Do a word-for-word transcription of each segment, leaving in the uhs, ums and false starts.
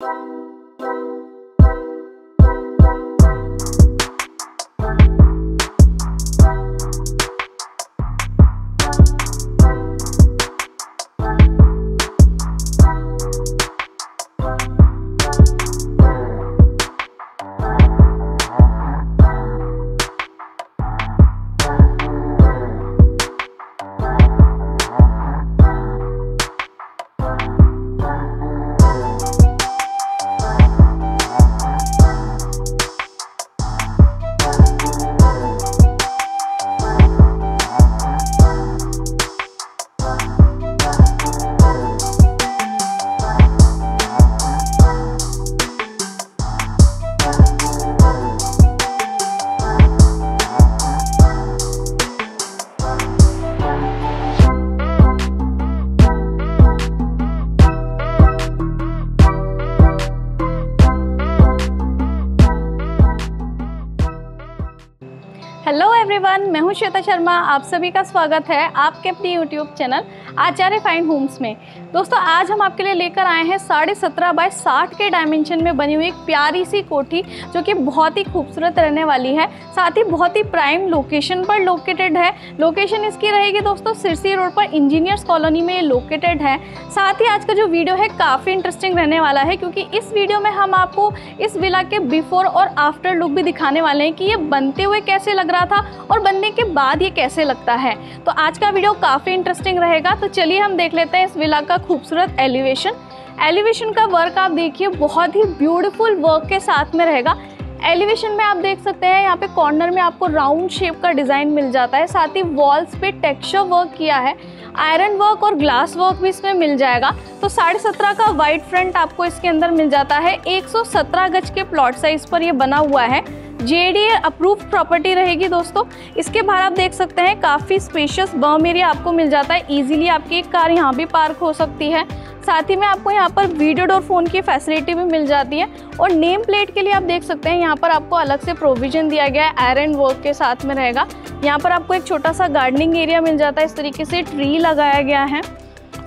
Hello everyone, मैं हूं श्वेता शर्मा। आप सभी का स्वागत है आपके अपने YouTube channel Acharya fine Holmes में। दोस्तों, आज हम आपके लिए लेकर आए हैं साढ़े सत्रह बाई साठ के डायमेंशन में बनी हुई एक प्यारी सी कोठी, जो कि बहुत ही खूबसूरत रहने वाली है। साथ ही बहुत ही प्राइम लोकेशन पर लोकेटेड है। लोकेशन इसकी रहेगी दोस्तों सिरसी रोड पर इंजीनियर्स कॉलोनी में लोकेटेड है। साथ ही आज का जो वीडियो है काफ़ी इंटरेस्टिंग रहने वाला है, क्योंकि इस वीडियो में हम आपको इस विला के बिफोर और आफ्टर लुक भी दिखाने वाले हैं कि ये बनते हुए कैसे लग रहा था और बनने के बाद ये कैसे लगता है। तो आज का वीडियो काफ़ी इंटरेस्टिंग रहेगा। तो चलिए हम देख लेते हैं इस विला का खूबसूरत एलिवेशन। एलिवेशन का वर्क आप देखिए बहुत ही ब्यूटीफुल वर्क के साथ में रहेगा। एलिवेशन में आप देख सकते हैं यहाँ पे कॉर्नर में आपको राउंड शेप का डिज़ाइन मिल जाता है। साथ ही वॉल्स पे टेक्सचर वर्क किया है, आयरन वर्क और ग्लास वर्क भी इसमें मिल जाएगा। तो साढ़े सत्रह का वाइड फ्रंट आपको इसके अंदर मिल जाता है। एक सौ सत्रह गज के प्लॉट साइज पर यह बना हुआ है। जेडीए अप्रूव्ड प्रॉपर्टी रहेगी दोस्तों। इसके बाहर आप देख सकते हैं काफ़ी स्पेशियस बर्म एरिया आपको मिल जाता है। इजीली आपकी एक कार यहाँ भी पार्क हो सकती है। साथ ही में आपको यहाँ पर वीडियो डोर फ़ोन की फैसिलिटी भी मिल जाती है। और नेम प्लेट के लिए आप देख सकते हैं यहाँ पर आपको अलग से प्रोविज़न दिया गया है, आयरन वर्क के साथ में रहेगा। यहाँ पर आपको एक छोटा सा गार्डनिंग एरिया मिल जाता है, इस तरीके से ट्री लगाया गया है।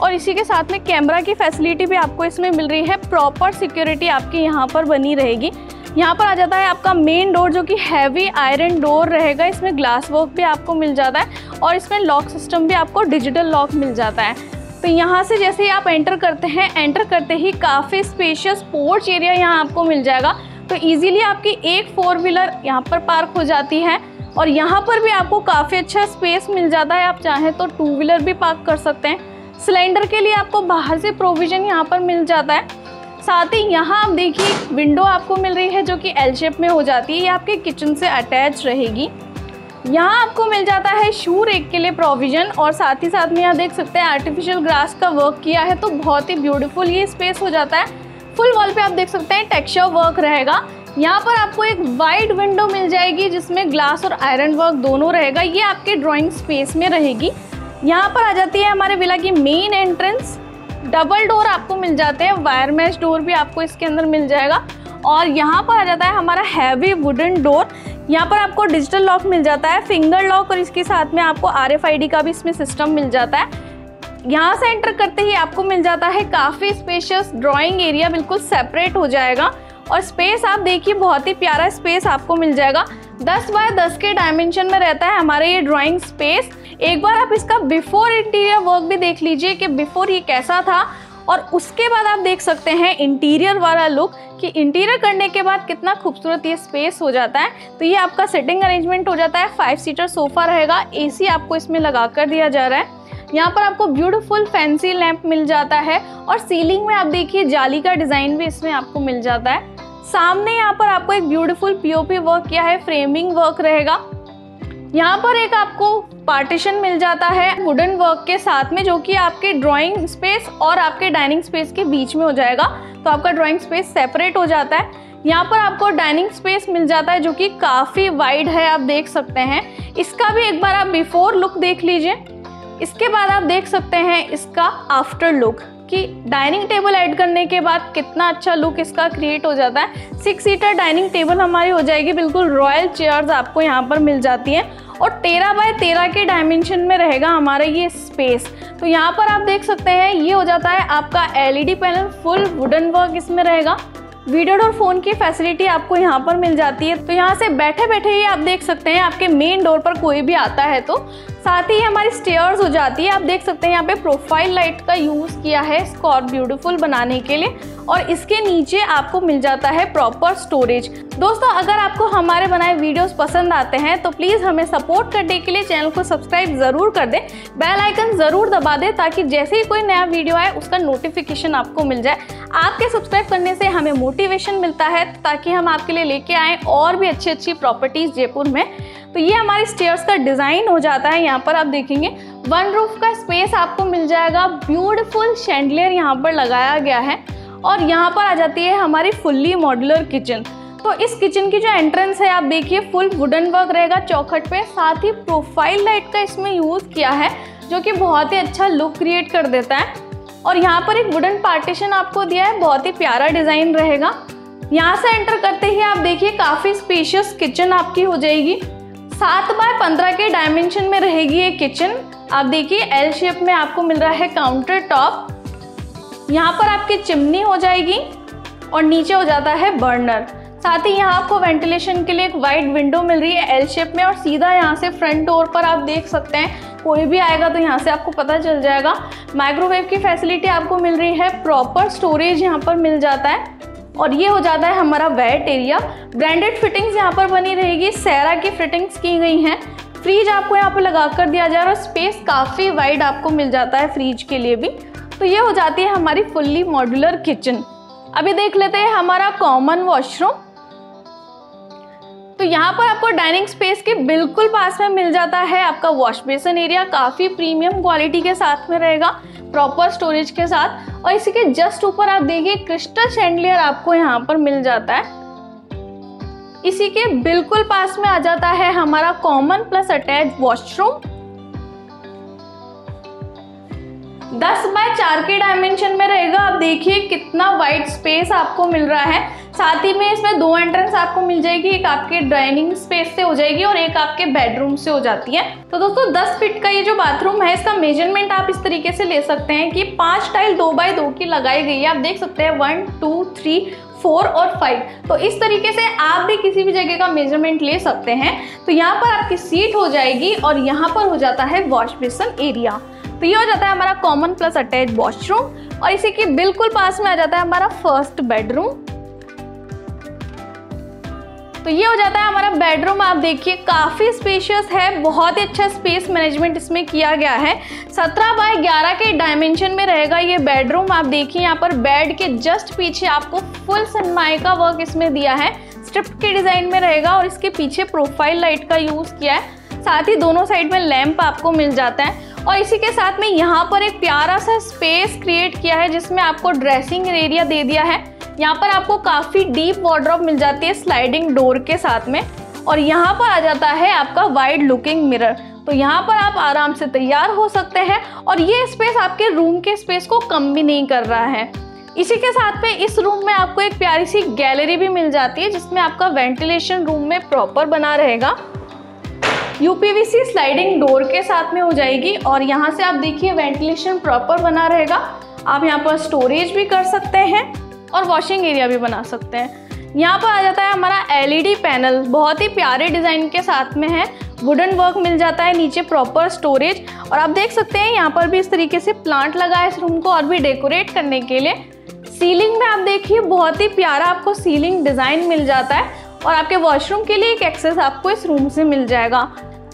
और इसी के साथ में कैमरा की फैसिलिटी भी आपको इसमें मिल रही है। प्रॉपर सिक्योरिटी आपकी यहाँ पर बनी रहेगी। यहाँ पर आ जाता है आपका मेन डोर, जो कि हैवी आयरन डोर रहेगा। इसमें ग्लास वर्क भी आपको मिल जाता है और इसमें लॉक सिस्टम भी आपको डिजिटल लॉक मिल जाता है। तो यहाँ से जैसे ही आप एंटर करते हैं, एंटर करते ही काफ़ी स्पेशियस पोर्च एरिया यहाँ आपको मिल जाएगा। तो इजीली आपकी एक फोर व्हीलर यहाँ पर पार्क हो जाती है। और यहाँ पर भी आपको काफ़ी अच्छा स्पेस मिल जाता है। आप चाहें तो टू व्हीलर भी पार्क कर सकते हैं। सिलेंडर के लिए आपको बाहर से प्रोविज़न यहाँ पर मिल जाता है। साथ ही यहाँ आप देखिए विंडो आपको मिल रही है, जो कि एल शेप में हो जाती है। ये आपके किचन से अटैच रहेगी। यहाँ आपको मिल जाता है शू रेक के लिए प्रोविज़न। और साथ ही साथ में यहाँ देख सकते हैं आर्टिफिशियल ग्रास का वर्क किया है, तो बहुत ही ब्यूटीफुल ये स्पेस हो जाता है। फुल वॉल पे आप देख सकते हैं टेक्सचर वर्क रहेगा। यहाँ पर आपको एक वाइड विंडो मिल जाएगी, जिसमें ग्लास और आयरन वर्क दोनों रहेगा। ये आपके ड्रॉइंग स्पेस में रहेगी। यहाँ पर आ जाती है हमारे विला की मेन एंट्रेंस। डबल डोर आपको मिल जाते हैं, वायर मैश डोर भी आपको इसके अंदर मिल जाएगा। और यहाँ पर आ जाता है हमारा हैवी वुडन डोर। यहाँ पर आपको डिजिटल लॉक मिल जाता है, फिंगर लॉक, और इसके साथ में आपको आर एफ आई डी का भी इसमें सिस्टम मिल जाता है। यहाँ से एंटर करते ही आपको मिल जाता है काफ़ी स्पेशियस ड्राइंग एरिया, बिल्कुल सेपरेट हो जाएगा। और स्पेस आप देखिए बहुत ही प्यारा स्पेस आपको मिल जाएगा। दस बाय दस के डायमेंशन में रहता है हमारा ये ड्राइंग स्पेस। एक बार आप इसका बिफोर इंटीरियर वर्क भी देख लीजिए कि बिफोर ये कैसा था, और उसके बाद आप देख सकते हैं इंटीरियर वाला लुक कि इंटीरियर करने के बाद कितना खूबसूरत ये स्पेस हो जाता है। तो ये आपका सिटिंग अरेंजमेंट हो जाता है। फाइव सीटर सोफा रहेगा, एसी आपको इसमें लगा कर दिया जा रहा है। यहाँ पर आपको ब्यूटीफुल फैंसी लैंप मिल जाता है। और सीलिंग में आप देखिए जाली का डिज़ाइन भी इसमें आपको मिल जाता है। सामने यहाँ पर आपको एक beautiful P O P work किया है, फ्रेमिंग वर्क रहेगा। यहाँ पर एक आपको पार्टीशन मिल जाता है वुडन वर्क के साथ में, जो कि आपके ड्राइंग स्पेस और आपके डाइनिंग स्पेस के बीच में हो जाएगा। तो आपका ड्राइंग स्पेस सेपरेट हो जाता है। यहाँ पर आपको डाइनिंग स्पेस मिल जाता है, जो कि काफ़ी वाइड है, आप देख सकते हैं। इसका भी एक बार आप बिफोर लुक देख लीजिए। इसके बाद आप देख सकते हैं इसका आफ्टर लुक कि डाइनिंग टेबल ऐड करने के बाद कितना अच्छा लुक इसका क्रिएट हो जाता है। सिक्स सीटर डाइनिंग टेबल हमारी हो जाएगी, बिल्कुल रॉयल चेयर्स आपको यहाँ पर मिल जाती हैं। और तेरह बाय तेरह के डायमेंशन में रहेगा हमारा ये स्पेस। तो यहाँ पर आप देख सकते हैं ये हो जाता है आपका LED panel, full wooden work इसमें रहेगा। वीडियो डोर फोन की फैसिलिटी आपको यहाँ पर मिल जाती है। तो यहाँ से बैठे बैठे ही आप देख सकते हैं आपके मेन डोर पर कोई भी आता है तो। साथ ही हमारी स्टेयर्स हो जाती है, आप देख सकते हैं यहाँ पे प्रोफाइल लाइट का यूज़ किया है इसको और ब्यूटीफुल बनाने के लिए। और इसके नीचे आपको मिल जाता है प्रॉपर स्टोरेज। दोस्तों, अगर आपको हमारे बनाए वीडियोस पसंद आते हैं तो प्लीज़ हमें सपोर्ट करने के लिए चैनल को सब्सक्राइब ज़रूर कर दें, बेल आइकन ज़रूर दबा दें ताकि जैसे ही कोई नया वीडियो आए उसका नोटिफिकेशन आपको मिल जाए। आपके सब्सक्राइब करने से हमें मोटिवेशन मिलता है ताकि हम आपके लिए लेके आएँ और भी अच्छी अच्छी प्रॉपर्टीज़ जयपुर में। तो ये हमारे स्टेयर्स का डिज़ाइन हो जाता है। यहाँ पर आप देखेंगे वन रूफ का स्पेस आपको मिल जाएगा। ब्यूटीफुल शैंडलियर यहाँ पर लगाया गया है। और यहाँ पर आ जाती है हमारी फुल्ली मॉड्यूलर किचन। तो इस किचन की जो एंट्रेंस है आप देखिए फुल वुडन वर्क रहेगा चौखट पे। साथ ही प्रोफाइल लाइट का इसमें यूज़ किया है जो कि बहुत ही अच्छा लुक क्रिएट कर देता है। और यहाँ पर एक वुडन पार्टीशन आपको दिया है, बहुत ही प्यारा डिज़ाइन रहेगा। यहाँ से एंटर करते ही आप देखिए काफ़ी स्पेशियस किचन आपकी हो जाएगी। सात बाय पंद्रह के डायमेंशन में रहेगी ये किचन। आप देखिए एल शेप में आपको मिल रहा है काउंटर टॉप। यहाँ पर आपकी चिमनी हो जाएगी और नीचे हो जाता है बर्नर। साथ ही यहाँ आपको वेंटिलेशन के लिए एक वाइड विंडो मिल रही है एल शेप में। और सीधा यहाँ से फ्रंट डोर पर आप देख सकते हैं, कोई भी आएगा तो यहाँ से आपको पता चल जाएगा। माइक्रोवेव की फैसिलिटी आपको मिल रही है, प्रॉपर स्टोरेज यहाँ पर मिल जाता है। और ये हो जाता है हमारा वेट एरिया। ब्रांडेड फिटिंग्स यहाँ पर बनी रहेगी, सेरा की फिटिंग्स की गई हैं। फ्रिज आपको यहाँ पर लगा कर दिया जा रहा है और स्पेस काफ़ी वाइड आपको मिल जाता है फ्रिज के लिए भी। तो ये हो जाती है हमारी फुल्ली मॉड्यूलर किचन। अभी देख लेते हैं हमारा कॉमन वॉशरूम। तो यहाँ पर आपको डाइनिंग स्पेस के बिल्कुल पास में मिल जाता है आपका वॉश बेसिन एरिया। काफ़ी प्रीमियम क्वालिटी के साथ में रहेगा, प्रॉपर स्टोरेज के साथ। और इसी के जस्ट ऊपर आप देखिए क्रिस्टल शैंडलियर आपको यहाँ पर मिल जाता है। इसी के बिल्कुल पास में आ जाता है हमारा कॉमन प्लस अटैच वॉशरूम। दस बाय चार के डायमेंशन में रहेगा। आप देखिए कितना वाइड स्पेस आपको मिल रहा है। साथ ही में इसमें दो एंट्रेंस आपको मिल जाएगी, एक आपके डाइनिंग स्पेस से हो जाएगी और एक आपके बेडरूम से हो जाती है। तो दोस्तों दस फीट का ये जो बाथरूम है इसका मेजरमेंट आप इस तरीके से ले सकते हैं कि पांच टाइल दो बाय दो की लगाई गई है। आप देख सकते हैं वन टू थ्री फोर और फाइव। तो इस तरीके से आप भी किसी भी जगह का मेजरमेंट ले सकते हैं। तो यहाँ पर आपकी सीट हो जाएगी और यहाँ पर हो जाता है वॉश बेसिन एरिया। तो ये हो जाता है हमारा कॉमन प्लस अटैच वॉशरूम। और इसी के बिल्कुल पास में आ जाता है हमारा फर्स्ट बेडरूम। तो ये हो जाता है हमारा बेडरूम। आप देखिए काफ़ी स्पेशियस है, बहुत ही अच्छा स्पेस मैनेजमेंट इसमें किया गया है। सत्रह बाय ग्यारह के डायमेंशन में रहेगा ये बेडरूम। आप देखिए यहाँ पर बेड के जस्ट पीछे आपको फुल सनमाई का वर्क इसमें दिया है, स्ट्रिप्ड के डिज़ाइन में रहेगा। और इसके पीछे प्रोफाइल लाइट का यूज़ किया है। साथ ही दोनों साइड में लैंप आपको मिल जाता है। और इसी के साथ में यहाँ पर एक प्यारा सा स्पेस क्रिएट किया है जिसमें आपको ड्रेसिंग एरिया दे दिया है। यहाँ पर आपको काफ़ी डीप वार्डरोब मिल जाती है स्लाइडिंग डोर के साथ में। और यहाँ पर आ जाता है आपका वाइड लुकिंग मिरर। तो यहाँ पर आप आराम से तैयार हो सकते हैं। और ये स्पेस आपके रूम के स्पेस को कम भी नहीं कर रहा है। इसी के साथ में इस रूम में आपको एक प्यारी सी गैलरी भी मिल जाती है जिसमें आपका वेंटिलेशन रूम में प्रॉपर बना रहेगा। यूपीवीसी स्लाइडिंग डोर के साथ में हो जाएगी। और यहाँ से आप देखिए वेंटिलेशन प्रॉपर बना रहेगा। आप यहाँ पर स्टोरेज भी कर सकते हैं और वॉशिंग एरिया भी बना सकते हैं। यहाँ पर आ जाता है हमारा एलईडी पैनल, बहुत ही प्यारे डिज़ाइन के साथ में है। वुडन वर्क मिल जाता है, नीचे प्रॉपर स्टोरेज। और आप देख सकते हैं यहाँ पर भी इस तरीके से प्लांट लगा है इस रूम को और भी डेकोरेट करने के लिए। सीलिंग में आप देखिए बहुत ही प्यारा आपको सीलिंग डिज़ाइन मिल जाता है। और आपके वॉशरूम के लिए एक एक्सेस आपको इस रूम से मिल जाएगा।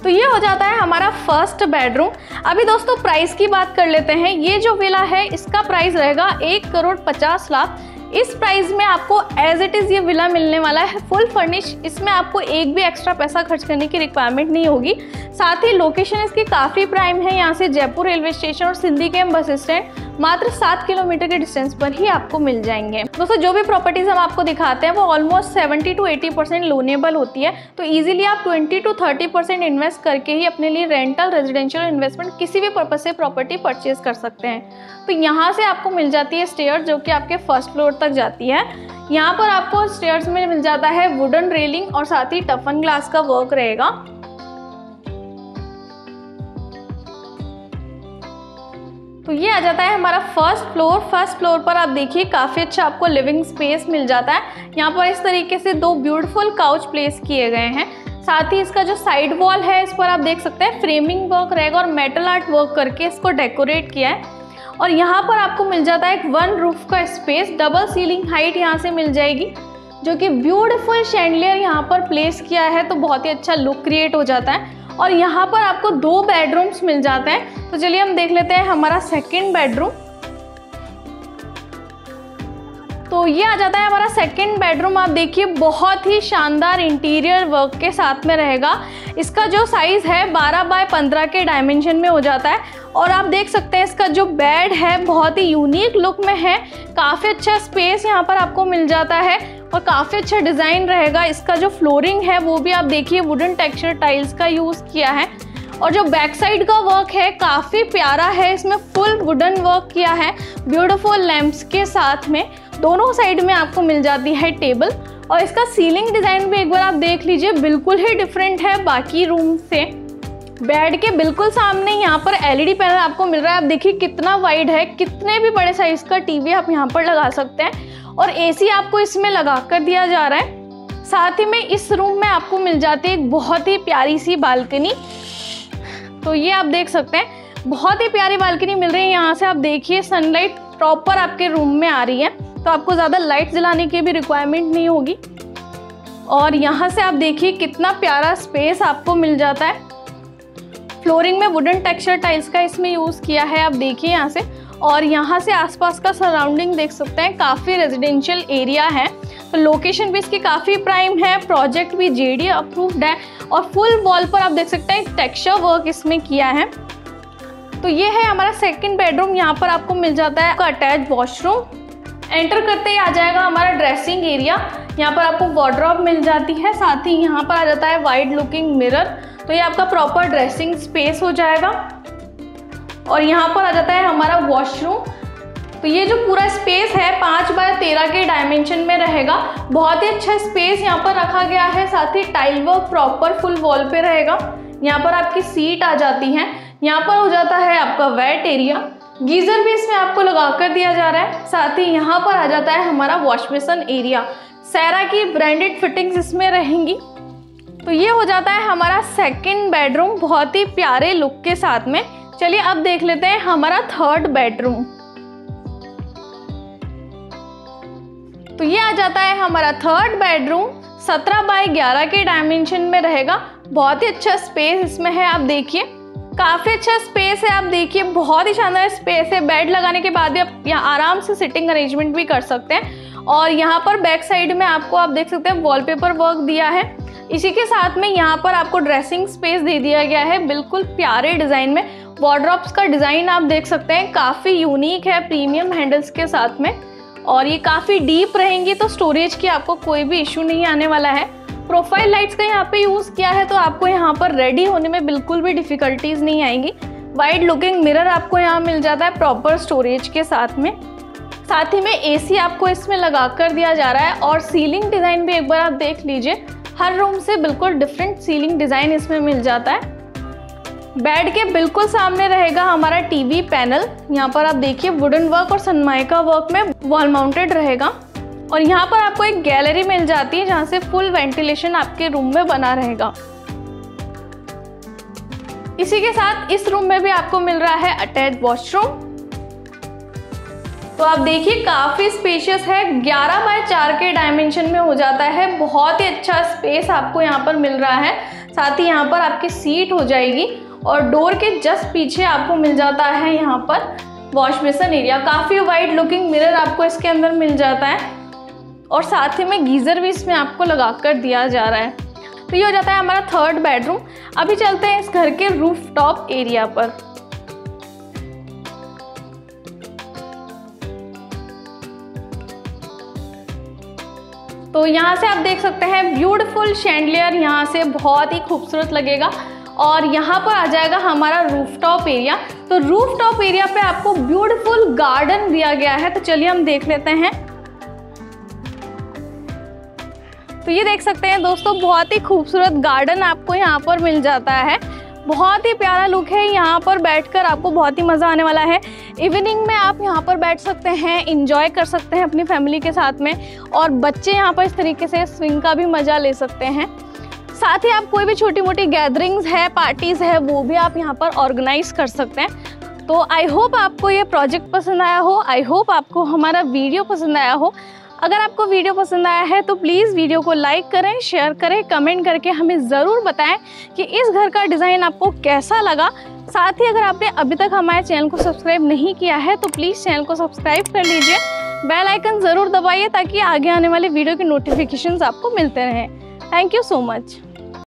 तो ये हो जाता है हमारा फर्स्ट बेडरूम। अभी दोस्तों प्राइस की बात कर लेते हैं। ये जो विला है इसका प्राइस रहेगा एक करोड़ पचास लाख। इस प्राइस में आपको एज इट इज़ ये विला मिलने वाला है, फुल फर्निश। इसमें आपको एक भी एक्स्ट्रा पैसा खर्च करने की रिक्वायरमेंट नहीं होगी। साथ ही लोकेशन इसकी काफ़ी प्राइम है। यहाँ से जयपुर रेलवे स्टेशन और सिंधी केएम बस स्टैंड मात्र सात किलोमीटर के डिस्टेंस पर ही आपको मिल जाएंगे। दोस्तों जो भी प्रॉपर्टीज़ हम आपको दिखाते हैं वो ऑलमोस्ट सत्तर टू अस्सी परसेंट लोनेबल होती है। तो इजीली आप बीस टू तीस परसेंट इन्वेस्ट करके ही अपने लिए रेंटल, रेजिडेंशियल, इन्वेस्टमेंट किसी भी पर्पस से प्रॉपर्टी परचेज कर सकते हैं। तो यहाँ से आपको मिल जाती है स्टेयर जो कि आपके फर्स्ट फ्लोर तक जाती है। यहाँ पर आपको स्टेयर्स में मिल जाता है वुडन रेलिंग और साथ ही टफन ग्लास का वर्क रहेगा। तो ये आ जाता है हमारा फर्स्ट फ्लोर। फर्स्ट फ्लोर पर आप देखिए काफ़ी अच्छा आपको लिविंग स्पेस मिल जाता है। यहाँ पर इस तरीके से दो ब्यूटीफुल काउच प्लेस किए गए हैं। साथ ही इसका जो साइड वॉल है इस पर आप देख सकते हैं फ्रेमिंग वर्क रहेगा और मेटल आर्ट वर्क करके इसको डेकोरेट किया है। और यहाँ पर आपको मिल जाता है एक वन रूफ का स्पेस। डबल सीलिंग हाइट यहाँ से मिल जाएगी, जो कि ब्यूटीफुल शैंडलियर यहाँ पर प्लेस किया है तो बहुत ही अच्छा लुक क्रिएट हो जाता है। और यहाँ पर आपको दो बेडरूम्स मिल जाते हैं। तो चलिए हम देख लेते हैं हमारा सेकंड बेडरूम। तो ये आ जाता है हमारा सेकंड बेडरूम। आप देखिए बहुत ही शानदार इंटीरियर वर्क के साथ में रहेगा। इसका जो साइज़ है बारह बाय पंद्रह के डायमेंशन में हो जाता है। और आप देख सकते हैं इसका जो बेड है बहुत ही यूनिक लुक में है। काफ़ी अच्छा स्पेस यहाँ पर आपको मिल जाता है और काफ़ी अच्छा डिज़ाइन रहेगा। इसका जो फ्लोरिंग है वो भी आप देखिए वुडन टेक्सचर टाइल्स का यूज़ किया है। और जो बैक साइड का वर्क है काफ़ी प्यारा है, इसमें फुल वुडन वर्क किया है ब्यूटीफुल लैम्प्स के साथ में। दोनों साइड में आपको मिल जाती है टेबल। और इसका सीलिंग डिज़ाइन भी एक बार आप देख लीजिए, बिल्कुल ही डिफरेंट है बाकी रूम से। बेड के बिल्कुल सामने यहाँ पर एलईडी पैनल आपको मिल रहा है। आप देखिए कितना वाइड है, कितने भी बड़े साइज़ का टीवी आप यहाँ पर लगा सकते हैं। और एसी आपको इसमें लगा कर दिया जा रहा है। साथ ही में इस रूम में आपको मिल जाती है एक बहुत ही प्यारी सी बालकनी। तो ये आप देख सकते हैं बहुत ही प्यारी बालकनी मिल रही है। यहाँ से आप देखिए सनलाइट प्रॉपर आपके रूम में आ रही है, तो आपको ज़्यादा लाइट जलाने की भी रिक्वायरमेंट नहीं होगी। और यहाँ से आप देखिए कितना प्यारा स्पेस आपको मिल जाता है। फ्लोरिंग में वुडन टेक्सचर टाइल्स का इसमें यूज़ किया है, आप देखिए यहाँ से। और यहाँ से आसपास का सराउंडिंग देख सकते हैं, काफ़ी रेजिडेंशियल एरिया है। तो लोकेशन भी इसकी काफ़ी प्राइम है, प्रोजेक्ट भी जेडी अप्रूव्ड है। और फुल वॉल पर आप देख सकते हैं टेक्सचर वर्क इसमें किया है। तो ये है हमारा सेकेंड बेडरूम। यहाँ पर आपको मिल जाता है अटैच वॉशरूम। एंटर करते ही आ जाएगा हमारा ड्रेसिंग एरिया। यहाँ पर आपको वार्डरोब मिल जाती है। साथ ही यहाँ पर आ जाता है वाइड लुकिंग मिरर। तो ये आपका प्रॉपर ड्रेसिंग स्पेस हो जाएगा। और यहाँ पर आ जाता है हमारा वॉशरूम। तो ये जो पूरा स्पेस है पाँच बाय तेरह के डायमेंशन में रहेगा। बहुत ही अच्छा स्पेस यहाँ पर रखा गया है। साथ ही tile work proper full wall पे रहेगा। यहाँ पर आपकी सीट आ जाती है। यहाँ पर हो जाता है आपका वेट एरिया। गीज़र भी इसमें आपको लगा कर दिया जा रहा है। साथ ही यहाँ पर आ जाता है हमारा वॉश बेसिन एरिया। सेरा की ब्रांडेड फिटिंग्स इसमें रहेंगी। तो ये हो जाता है हमारा सेकंड बेडरूम बहुत ही प्यारे लुक के साथ में। चलिए अब देख लेते हैं हमारा थर्ड बेडरूम। तो ये आ जाता है हमारा थर्ड बेडरूम। सत्रह बाय ग्यारह के डायमेंशन में रहेगा। बहुत ही अच्छा स्पेस इसमें है। आप देखिए काफ़ी अच्छा स्पेस है। आप देखिए बहुत ही शानदार स्पेस है। बेड लगाने के बाद भी आप यहाँ आराम से सिटिंग अरेंजमेंट भी कर सकते हैं। और यहाँ पर बैक साइड में आपको आप देख सकते हैं वॉलपेपर वर्क दिया है। इसी के साथ में यहाँ पर आपको ड्रेसिंग स्पेस दे दिया गया है बिल्कुल प्यारे डिज़ाइन में। वार्डरोब्स का डिज़ाइन आप देख सकते हैं काफ़ी यूनिक है, प्रीमियम हैंडल्स के साथ में। और ये काफ़ी डीप रहेंगी तो स्टोरेज की आपको कोई भी इशू नहीं आने वाला है। प्रोफाइल लाइट्स का यहाँ पे यूज़ किया है तो आपको यहाँ पर रेडी होने में बिल्कुल भी डिफ़िकल्टीज नहीं आएंगी। वाइड लुकिंग मिरर आपको यहाँ मिल जाता है प्रॉपर स्टोरेज के साथ में। साथ ही में एसी आपको इसमें लगा कर दिया जा रहा है। और सीलिंग डिज़ाइन भी एक बार आप देख लीजिए, हर रूम से बिल्कुल डिफरेंट सीलिंग डिज़ाइन इसमें मिल जाता है। बेड के बिल्कुल सामने रहेगा हमारा टीवी पैनल। यहाँ पर आप देखिए वुडन वर्क और सनमाइका वर्क में वॉल माउंटेड रहेगा। और यहाँ पर आपको एक गैलरी मिल जाती है जहाँ से फुल वेंटिलेशन आपके रूम में बना रहेगा। इसी के साथ इस रूम में भी आपको मिल रहा है अटैच वॉशरूम। तो आप देखिए काफ़ी स्पेशियस है, ग्यारह बाय चार के डायमेंशन में हो जाता है। बहुत ही अच्छा स्पेस आपको यहाँ पर मिल रहा है। साथ ही यहाँ पर आपकी सीट हो जाएगी। और डोर के जस्ट पीछे आपको मिल जाता है यहाँ पर वॉश बेसिन एरिया। काफ़ी वाइड लुकिंग मिरर आपको इसके अंदर मिल जाता है। और साथ ही में गीज़र भी इसमें आपको लगा कर दिया जा रहा है। तो ये हो जाता है हमारा थर्ड बेडरूम। अभी चलते हैं इस घर के रूफटॉप एरिया पर। तो यहाँ से आप देख सकते हैं ब्यूटीफुल शैंडलियर यहाँ से बहुत ही खूबसूरत लगेगा। और यहाँ पर आ जाएगा हमारा रूफटॉप एरिया। तो रूफटॉप एरिया पे आपको ब्यूटीफुल गार्डन दिया गया है। तो चलिए हम देख लेते हैं। तो ये देख सकते हैं दोस्तों बहुत ही खूबसूरत गार्डन आपको यहाँ पर मिल जाता है। बहुत ही प्यारा लुक है। यहाँ पर बैठकर आपको बहुत ही मज़ा आने वाला है। इवनिंग में आप यहाँ पर बैठ सकते हैं, इंजॉय कर सकते हैं अपनी फैमिली के साथ में, और बच्चे यहाँ पर इस तरीके से स्विंग का भी मज़ा ले सकते हैं। साथ ही आप कोई भी छोटी मोटी गैदरिंग्स है, पार्टीज़ है, वो भी आप यहाँ पर ऑर्गेनाइज कर सकते हैं। तो आई होप आपको ये प्रोजेक्ट पसंद आया हो, आई होप आपको हमारा वीडियो पसंद आया हो। अगर आपको वीडियो पसंद आया है तो प्लीज़ वीडियो को लाइक करें, शेयर करें, कमेंट करके हमें ज़रूर बताएं कि इस घर का डिज़ाइन आपको कैसा लगा। साथ ही अगर आपने अभी तक हमारे चैनल को सब्सक्राइब नहीं किया है तो प्लीज़ चैनल को सब्सक्राइब कर लीजिए, बेल आइकन ज़रूर दबाइए ताकि आगे आने वाले वीडियो के नोटिफिकेशंस आपको मिलते रहें। Thank you so much.